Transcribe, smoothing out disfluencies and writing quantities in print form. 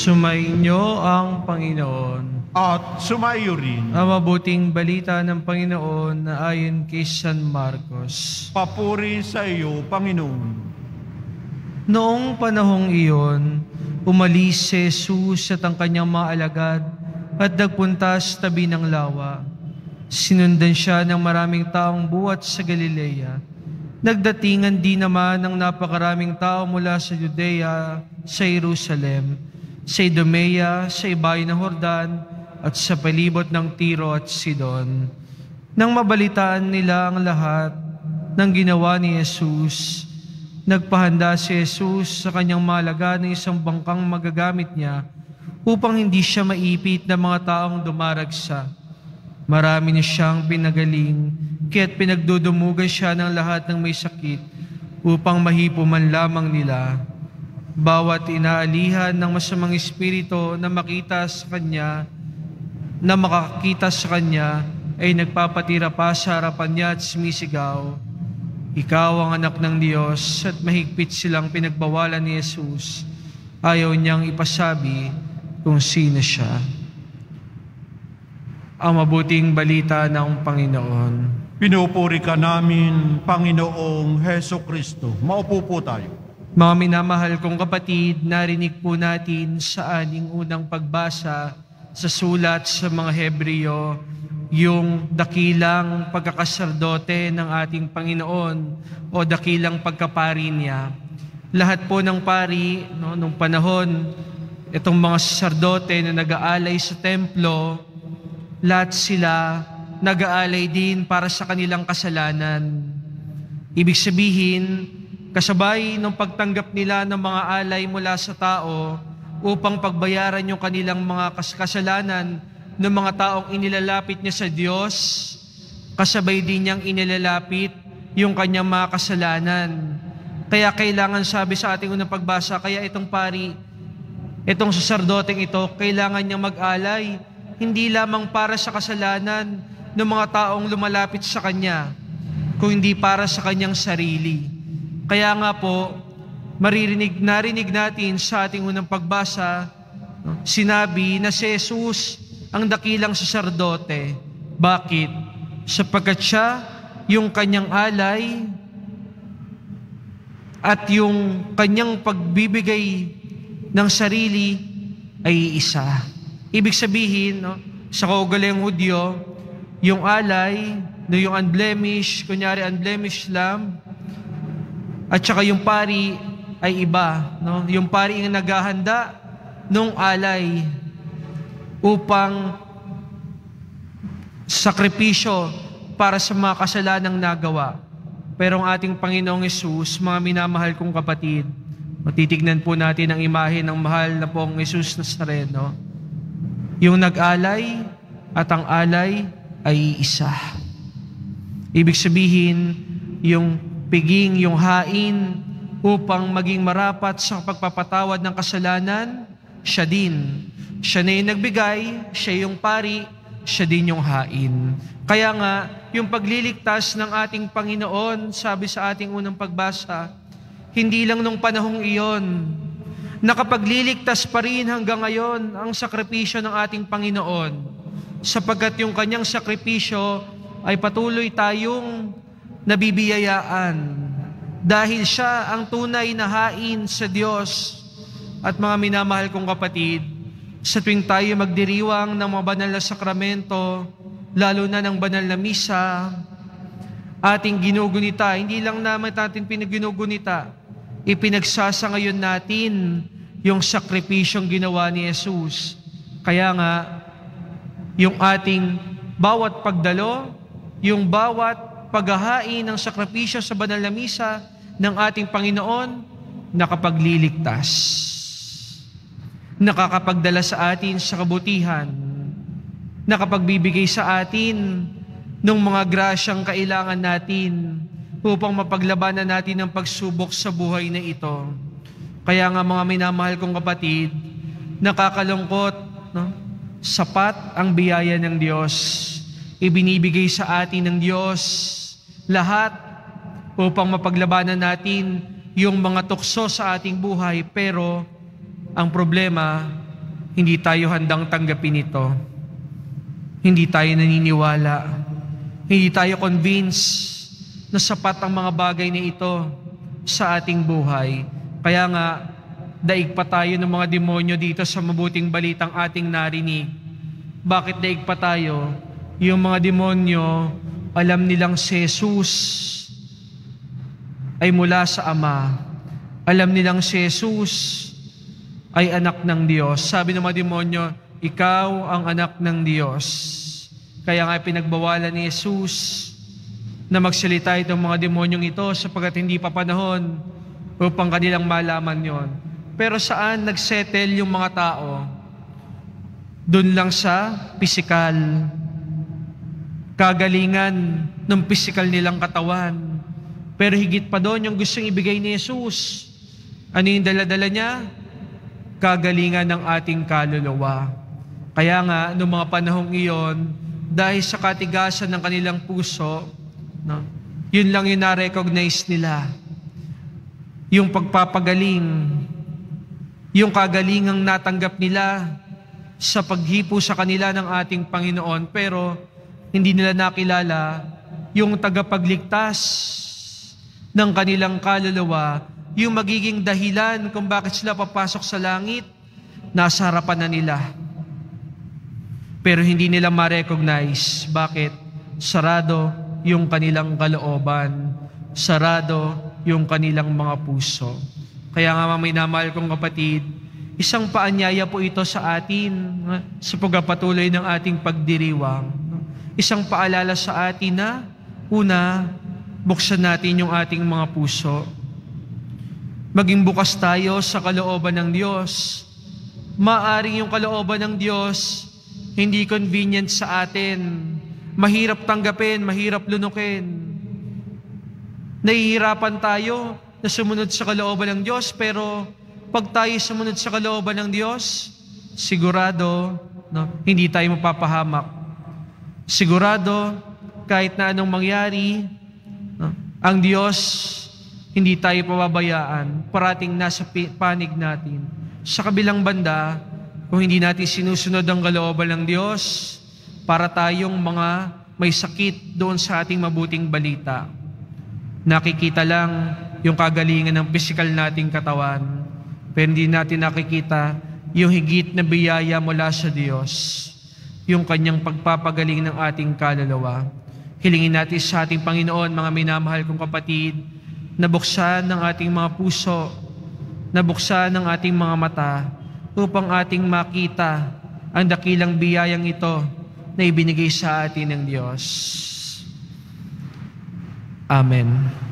Sumainyo ang Panginoon. At sumayo rin ang mabuting balita ng Panginoon na ayon kay San Marcos. Papuri sa iyo, Panginoon. Noong panahong iyon, umalis si Jesus at ang kanyang mga alagad at nagpunta sa tabi ng lawa. Sinundan siya ng maraming taong buhat sa Galilea. Nagdatingan din naman ng napakaraming tao mula sa Judea, sa Jerusalem, sa Idumea, sa Ibayan ng Jordan, at sa palibot ng Tiro at Sidon. Nang mabalitaan nila ang lahat ng ginawa ni Jesus, nagpahanda si Jesus sa kanyang malaga ng isang bangkang magagamit niya upang hindi siya maipit ng mga taong dumaragsa. Marami na siyang pinagaling, kaya't pinagdudumugan siya ng lahat ng may sakit upang mahipo man lamang nila. Bawat inaalihan ng masamang espiritu na makakakita sa kanya ay nagpapatira pa sa harapan niya at sumisigaw, "Ikaw ang anak ng Diyos," at mahigpit silang pinagbawalan ni Jesus. Ayaw niyang ipasabi kung sino siya. Ang mabuting balita ng Panginoon. Pinupuri ka namin, Panginoong Heso Kristo. Maupo po tayo. Mga minamahal kong kapatid, narinig po natin sa aning unang pagbasa sa sulat sa mga Hebreo, yung dakilang pagkakasardote ng ating Panginoon o dakilang pagkapari niya. Lahat po ng pari, nung panahon, itong mga sardote na nag-aalay sa templo, lahat sila nag-aalay din para sa kanilang kasalanan. Ibig sabihin, kasabay ng pagtanggap nila ng mga alay mula sa tao upang pagbayaran yung kanilang mga kasalanan ng mga taong inilalapit niya sa Diyos, kasabay din niyang inilalapit yung kanyang mga kasalanan. Kaya kailangan, sabi sa ating unang pagbasa, kaya itong pari, itong sasardoteng ito, kailangan niyang mag-alay hindi lamang para sa kasalanan ng mga taong lumalapit sa Kanya, kundi para sa Kanyang sarili. Kaya nga po, narinig natin sa ating unang pagbasa, sinabi na si Jesus ang dakilang sasardote. Bakit? Sapagkat siya, yung Kanyang alay at yung Kanyang pagbibigay ng sarili ay isa. Ibig sabihin, sa kaugalingang Hudyo, yung alay, yung unblemished, kunyari unblemished lamb, at saka yung pari ay iba. Yung pari ang naghahanda nung alay upang sakripisyo para sa mga kasalanang nagawa. Pero ang ating Panginoong Hesus, mga minamahal kong kapatid, matitignan po natin ang imahe ng mahal na pong Jesus Nazareno. Yung nag-alay at ang alay ay isa. Ibig sabihin, yung piging, yung hain upang maging marapat sa pagpapatawad ng kasalanan, siya din. Siya na yung nagbigay, siya yung pari, siya din yung hain. Kaya nga, yung pagliligtas ng ating Panginoon, sabi sa ating unang pagbasa, hindi lang nung panahong iyon, nakapagliligtas pa rin hanggang ngayon ang sakripisyo ng ating Panginoon, sapagkat yung kanyang sakripisyo ay patuloy tayong nabibiyayaan dahil siya ang tunay na hain sa Diyos. At mga minamahal kong kapatid, sa tuwing tayo magdiriwang ng mga banal na sakramento, lalo na ng banal na misa, ating ginugunita, hindi lang naman natin pinaginugunita, ipinagsasangayon natin yung sakripisyong ginawa ni Jesus. Kaya nga, yung ating bawat pagdalo, yung bawat paghahain ng sakripisyo sa banal na misa ng ating Panginoon, nakapagliligtas. Nakakapagdala sa atin sa kabutihan. Nakapagbibigay sa atin ng mga grasyang kailangan natin upang mapaglabanan natin ang pagsubok sa buhay na ito. Kaya nga mga minamahal kong kapatid, nakakalungkot, sapat ang biyaya ng Diyos. Ibinibigay sa atin ng Diyos lahat upang mapaglabanan natin yung mga tukso sa ating buhay. Pero ang problema, Hindi tayo handang tanggapin ito. Hindi tayo naniniwala. Hindi tayo convinced na sapat ang mga bagay na ito sa ating buhay. Kaya nga, daig pa tayo ng mga demonyo dito sa mabuting balitang ating narinig. Bakit daig pa tayo? Yung mga demonyo, alam nilang si Jesus ay mula sa Ama. Alam nilang si Jesus ay anak ng Diyos. Sabi ng mga demonyo, ikaw ang anak ng Diyos. Kaya nga pinagbawalan ni Jesus na magsalita itong mga demonyong ito sapagkat hindi pa panahon upang kanilang malaman yon. Pero saan nagsettle yung mga tao? Doon lang sa pisikal. Kagalingan ng pisikal nilang katawan. Pero higit pa doon yung gustong ibigay ni Jesus. Ano yung daladala niya? Kagalingan ng ating kaluluwa. Kaya nga, noong mga panahong iyon, dahil sa katigasan ng kanilang puso, no? Yun lang yung na-recognize nila. Yung pagpapagaling, yung kagalingang natanggap nila sa paghipo sa kanila ng ating Panginoon, pero hindi nila nakilala yung tagapagligtas ng kanilang kaluluwa, yung magiging dahilan kung bakit sila papasok sa langit, nasa harapan na nila. Pero hindi nila ma-recognize. Bakit? Sarado yung kanilang kalooban, sarado yung kanilang mga puso. Kaya nga mga minamahal kong kapatid, isang paanyaya po ito sa atin sa pagpapatuloy ng ating pagdiriwang. Isang paalala sa atin na una, buksan natin yung ating mga puso. Maging bukas tayo sa kalooban ng Diyos. Maaring yung kalooban ng Diyos hindi convenient sa atin. Mahirap tanggapin, mahirap lunukin. Nahihirapan tayo na sumunod sa kalooban ng Diyos, pero pag tayo sumunod sa kalooban ng Diyos, sigurado, no, hindi tayo mapapahamak. Sigurado, kahit na anong mangyari, no, ang Diyos, hindi tayo pababayaan, parating nasa panig natin. Sa kabilang banda, kung hindi natin sinusunod ang kalooban ng Diyos, para tayong mga may sakit doon sa ating mabuting balita. Nakikita lang yung kagalingan ng pisikal nating katawan, pero hindi natin nakikita yung higit na biyaya mula sa Diyos, yung kanyang pagpapagaling ng ating kaluluwa. Hilingin natin sa ating Panginoon, mga minamahal kong kapatid, na buksan ng ating mga puso, na buksan ng ating mga mata, upang ating makita ang dakilang biyayang ito na ibinigay sa atin ng Diyos. Amen.